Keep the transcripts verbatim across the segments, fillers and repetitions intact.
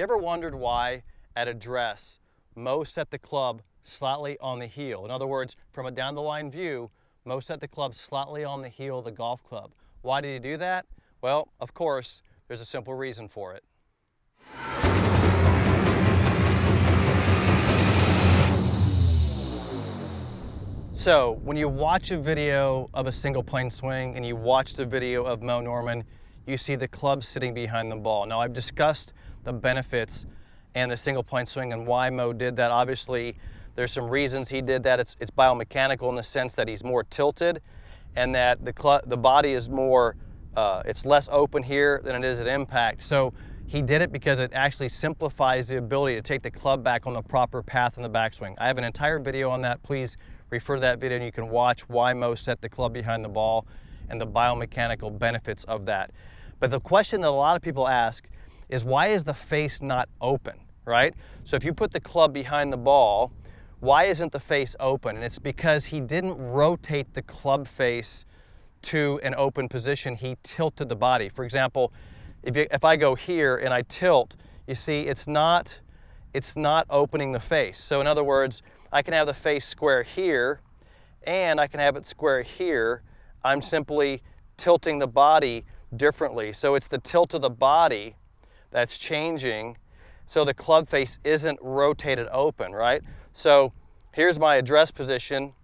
You ever wondered why, at a dress, Moe set the club slightly on the heel? In other words, from a down-the-line view, Moe set the club slightly on the heel of the golf club. Why did he do that? Well, of course, there's a simple reason for it. So, when you watch a video of a single plane swing and you watch the video of Moe Norman, you see the club sitting behind the ball. Now, I've discussed the benefits and the single plane swing and why Moe did that. Obviously, there's some reasons he did that. It's, it's biomechanical in the sense that he's more tilted and that the, the body is more, uh, it's less open here than it is at impact. So he did it because it actually simplifies the ability to take the club back on the proper path in the backswing. I have an entire video on that. Please refer to that video and you can watch why Moe set the club behind the ball and the biomechanical benefits of that. But the question that a lot of people ask is, why is the face not open, right? So if you put the club behind the ball, why isn't the face open? And it's because he didn't rotate the club face to an open position. He tilted the body. For example, if, you, if I go here and I tilt, you see it's not, it's not opening the face. So in other words, I can have the face square here and I can have it square here. I'm simply tilting the body differently. So it's the tilt of the body that's changing, so the club face isn't rotated open, right? So here's my address position,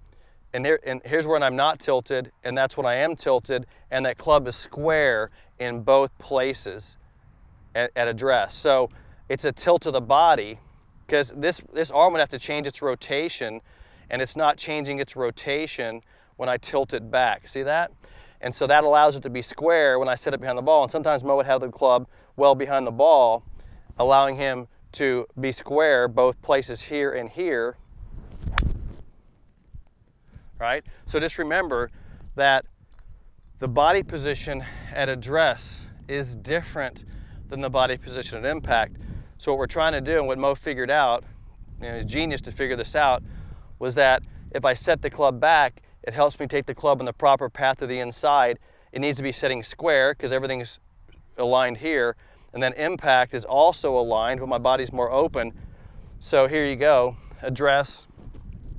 and, here, and here's when I'm not tilted, and that's when I am tilted, and that club is square in both places at, at address. So it's a tilt of the body, because this, this arm would have to change its rotation, and it's not changing its rotation when I tilt it back. See that? And so that allows it to be square when I set it behind the ball. And sometimes Moe would have the club well behind the ball, allowing him to be square both places here and here, right? So just remember that the body position at address is different than the body position at impact. So what we're trying to do, and what Moe figured out, you know, his genius to figure this out, was that if I set the club back, it helps me take the club in the proper path of the inside. It needs to be sitting square because everything's aligned here. And then impact is also aligned, but my body's more open. So here you go, address,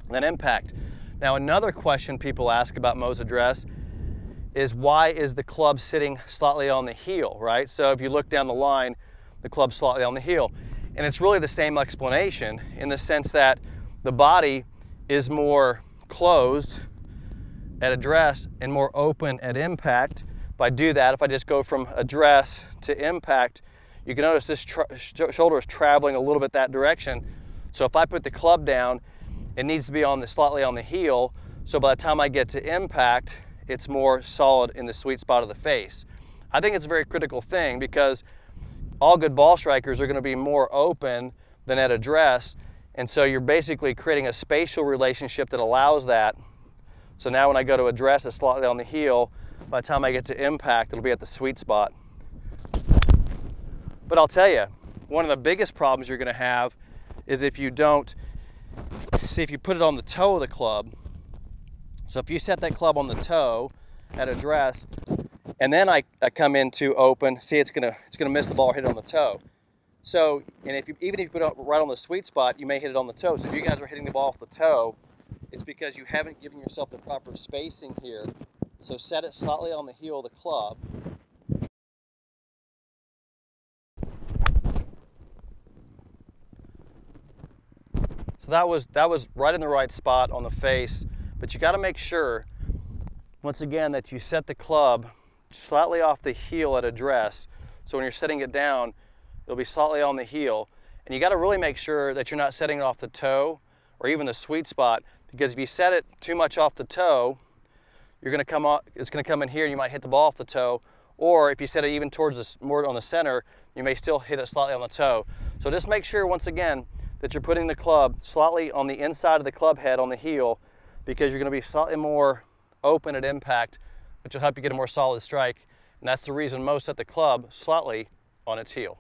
then impact. Now another question people ask about Moe's address is, why is the club sitting slightly on the heel, right? So if you look down the line, the club's slightly on the heel. And it's really the same explanation in the sense that the body is more closed at address and more open at impact. If I do that, if I just go from address to impact, you can notice this sh shoulder is traveling a little bit that direction. So if I put the club down, it needs to be on the, slightly on the heel. So by the time I get to impact, it's more solid in the sweet spot of the face. I think it's a very critical thing because all good ball strikers are going to be more open than at address. And so you're basically creating a spatial relationship that allows that. So now when I go to address, it's slightly on the heel. By the time I get to impact, it'll be at the sweet spot. But I'll tell you, one of the biggest problems you're going to have is if you don't, see if you put it on the toe of the club. So if you set that club on the toe at address, and then I, I come into open, see it's going to it's going to miss the ball, hit it on the toe. So, and if you, even if you put it right on the sweet spot, you may hit it on the toe. So if you guys are hitting the ball off the toe, it's because you haven't given yourself the proper spacing here. So set it slightly on the heel of the club. So that was, that was right in the right spot on the face, but you got to make sure, once again, that you set the club slightly off the heel at address. So when you're setting it down, it'll be slightly on the heel. And you got to really make sure that you're not setting it off the toe or even the sweet spot, because if you set it too much off the toe, you're going to come off, it's going to come in here and you might hit the ball off the toe, or if you set it even towards the, more on the center, you may still hit it slightly on the toe. So just make sure, once again, that you're putting the club slightly on the inside of the club head on the heel, because you're going to be slightly more open at impact, which will help you get a more solid strike, and that's the reason Moe set the club slightly on its heel.